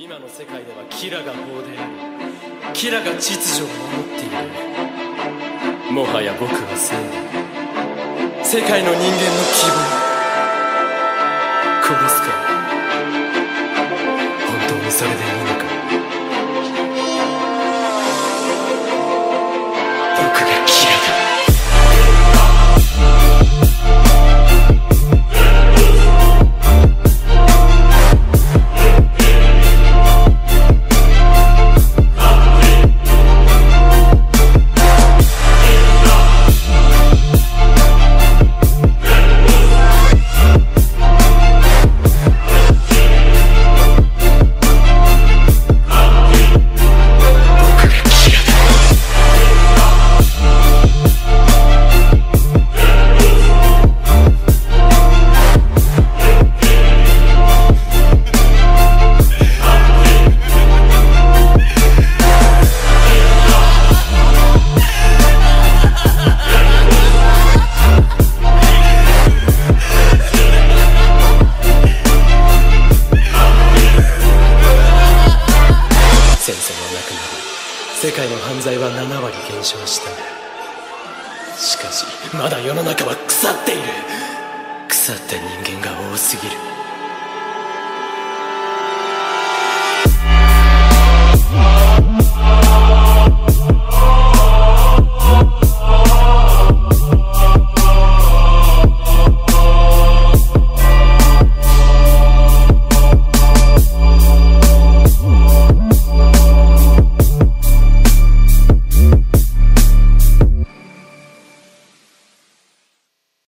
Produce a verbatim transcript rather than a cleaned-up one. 今の世界ではキラが法である。キラが秩序を守っている。もはや僕は正義、世界の人間の希望。殺すか、本当にそれでいいのか。僕がキラだ。世界の犯罪はなな割減少した。しかしまだ世の中は腐っている。腐った人間が多すぎる。